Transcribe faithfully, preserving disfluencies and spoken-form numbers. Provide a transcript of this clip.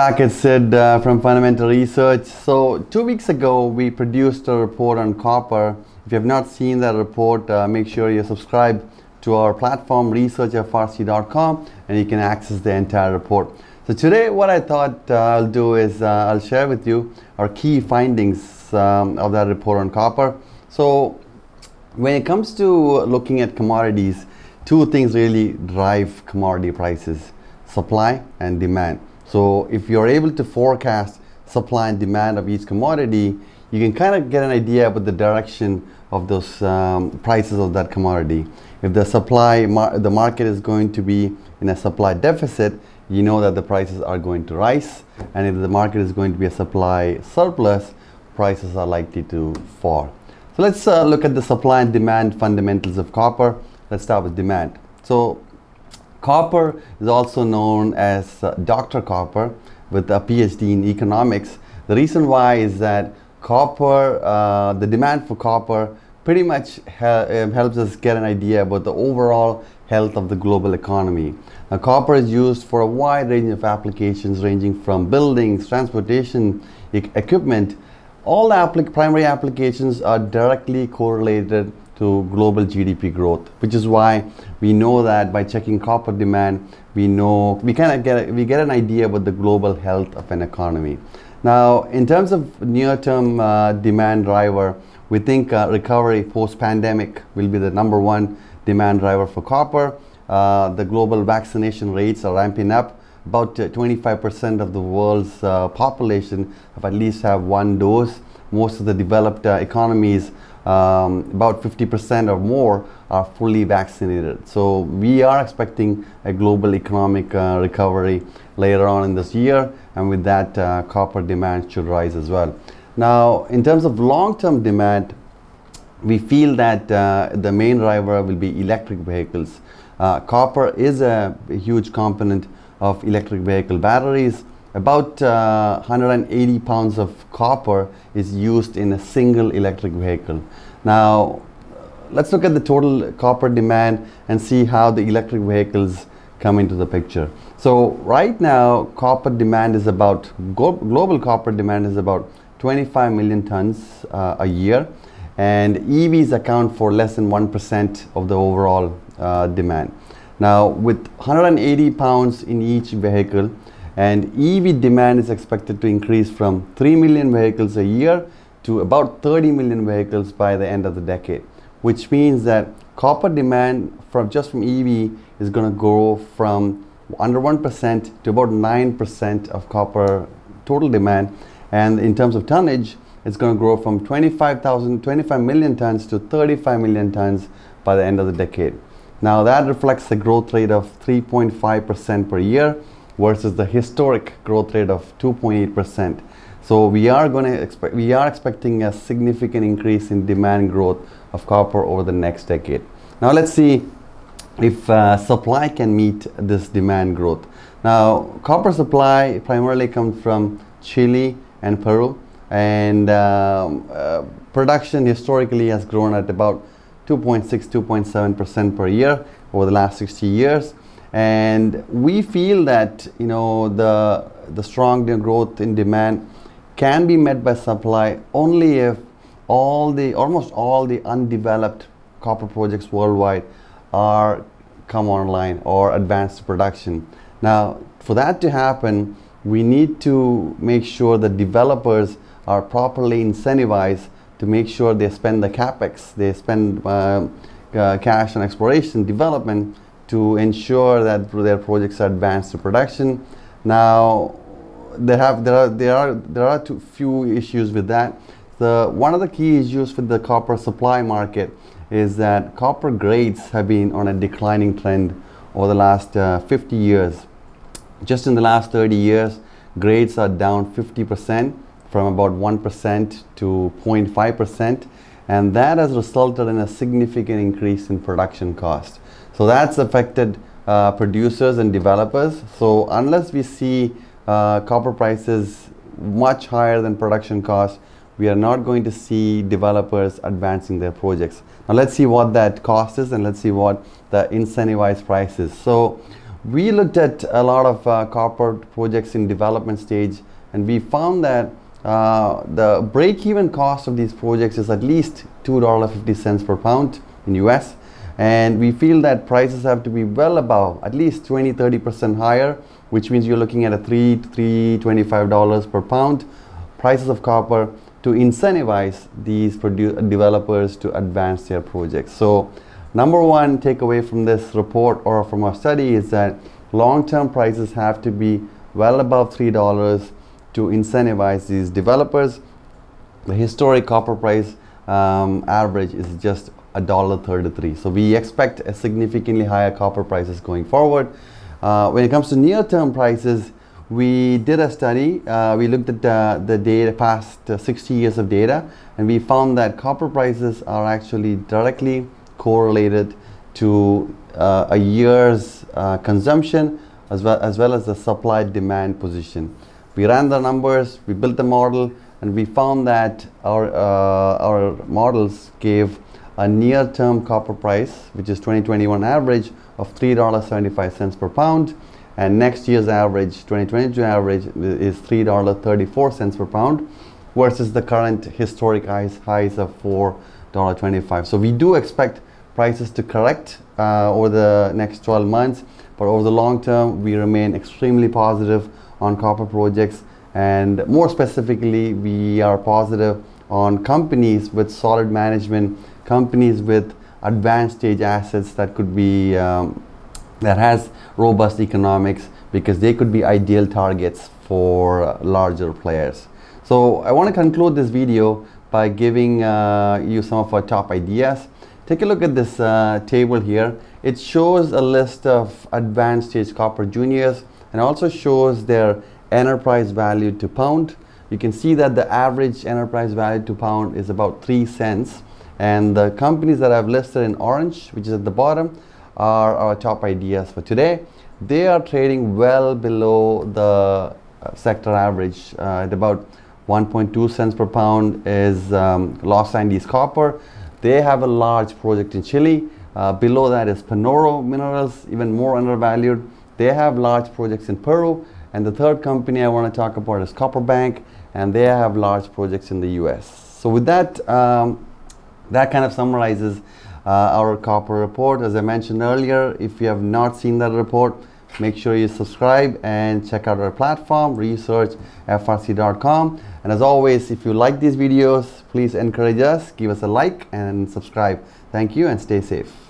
Back, it's Sid uh, from Fundamental Research. So two weeks ago we produced a report on copper. If you have not seen that report, uh, make sure you subscribe to our platform research F R C dot com and you can access the entire report. So today what I thought uh, I'll do is uh, I'll share with you our key findings um, of that report on copper. So when it comes to looking at commodities, two things really drive commodity prices: supply and demand. So if you're able to forecast supply and demand of each commodity, you can kind of get an idea about the direction of those um, prices of that commodity. If the supply, mar the market is going to be in a supply deficit, you know that the prices are going to rise. And if the market is going to be a supply surplus, prices are likely to fall. So let's uh, look at the supply and demand fundamentals of copper. Let's start with demand. So copper is also known as uh, Doctor Copper, with a PhD in economics. The reason why is that copper, uh, the demand for copper pretty much he- helps us get an idea about the overall health of the global economy. Now, copper is used for a wide range of applications ranging from buildings, transportation, e- equipment. All applic- primary applications are directly correlated to global G D P growth, which is why we know that by checking copper demand, we know we kind of get we get an idea about the global health of an economy. Now, in terms of near-term uh, demand driver, we think uh, recovery post-pandemic will be the number one demand driver for copper. Uh, the global vaccination rates are ramping up. About twenty-five percent of the world's uh, population have at least have one dose. Most of the developed uh, economies, um, about fifty percent or more, are fully vaccinated. So we are expecting a global economic uh, recovery later on in this year, and with that, uh, copper demand should rise as well. Now, in terms of long-term demand, we feel that uh, the main driver will be electric vehicles. Uh, copper is a huge component of electric vehicle batteries. About uh, one hundred eighty pounds of copper is used in a single electric vehicle. Now, let's look at the total copper demand and see how the electric vehicles come into the picture. So right now, copper demand is about, global copper demand is about twenty-five million tons uh, a year, and E Vs account for less than one percent of the overall uh, demand. Now, with one hundred eighty pounds in each vehicle, and E V demand is expected to increase from three million vehicles a year to about thirty million vehicles by the end of the decade, which means that copper demand from just from E V is going to grow from under one percent to about nine percent of copper total demand. And in terms of tonnage, it's going to grow from twenty-five million tons to thirty-five million tons by the end of the decade. Now, that reflects a growth rate of three point five percent per year, versus the historic growth rate of two point eight percent. So we are going to expect we are expecting a significant increase in demand growth of copper over the next decade. Now let's see if uh, supply can meet this demand growth. Now, copper supply primarily comes from Chile and Peru, and um, uh, production historically has grown at about two point six, two point seven percent per year over the last sixty years. And we feel that, you know, the the strong growth in demand can be met by supply only if all the almost all the undeveloped copper projects worldwide are come online or advanced to production. Now, for that to happen, we need to make sure that developers are properly incentivized to make sure they spend the capex, they spend uh, uh, cash on exploration development, to ensure that their projects are advanced to production. Now, there have there are there are there are too few issues with that. The one of the key issues with the copper supply market is that copper grades have been on a declining trend over the last uh, fifty years. Just in the last thirty years, grades are down fifty percent, from about one percent to zero point five percent, and that has resulted in a significant increase in production cost. So that's affected uh, producers and developers. So unless we see uh, copper prices much higher than production costs, we are not going to see developers advancing their projects. Now let's see what that cost is, and let's see what the incentivized price is. So we looked at a lot of uh, copper projects in development stage, and we found that uh, the break-even cost of these projects is at least two dollars and fifty cents per pound in U S, and we feel that prices have to be well above, at least twenty to thirty percent higher, which means you're looking at a three to three twenty-five per pound prices of copper to incentivize these developers to advance their projects. So number one takeaway from this report or from our study is that long-term prices have to be well above three dollars to incentivize these developers. The historic copper price um, average is just a dollar thirty-three, so we expect a significantly higher copper prices going forward. Uh, when it comes to near-term prices, we did a study. Uh, we looked at uh, the data, past uh, sixty years of data, and we found that copper prices are actually directly correlated to uh, a year's uh, consumption as well, as well as the supply-demand position. We ran the numbers, we built the model, and we found that our, uh, our models gave a near-term copper price, which is twenty twenty-one average, of three dollars and seventy-five cents per pound, and next year's average, twenty twenty-two average, is three dollars and thirty-four cents per pound, versus the current historic highs, highs of four dollars and twenty-five cents. So we do expect prices to correct uh, over the next twelve months, but over the long term, we remain extremely positive on copper projects, and more specifically, we are positive on companies with solid management, companies with advanced stage assets that could be um, that has robust economics, because they could be ideal targets for larger players. So I want to conclude this video by giving uh, you some of our top ideas. Take a look at this uh, table here. It shows a list of advanced stage copper juniors and also shows their enterprise value to pound. You can see that the average enterprise value to pound is about three cents. And the companies that I've listed in orange, which is at the bottom, are our top ideas for today. They are trading well below the uh, sector average. Uh, at about one point two cents per pound is um, Los Andes Copper. They have a large project in Chile. Uh, below that is Panoro Minerals, even more undervalued. They have large projects in Peru. And the third company I want to talk about is Copper Bank, and they have large projects in the U S. So with that, um, that kind of summarizes uh, our copper report. As I mentioned earlier, if you have not seen that report, make sure you subscribe and check out our platform, research F R C dot com. And as always, if you like these videos, please encourage us, give us a like and subscribe. Thank you and stay safe.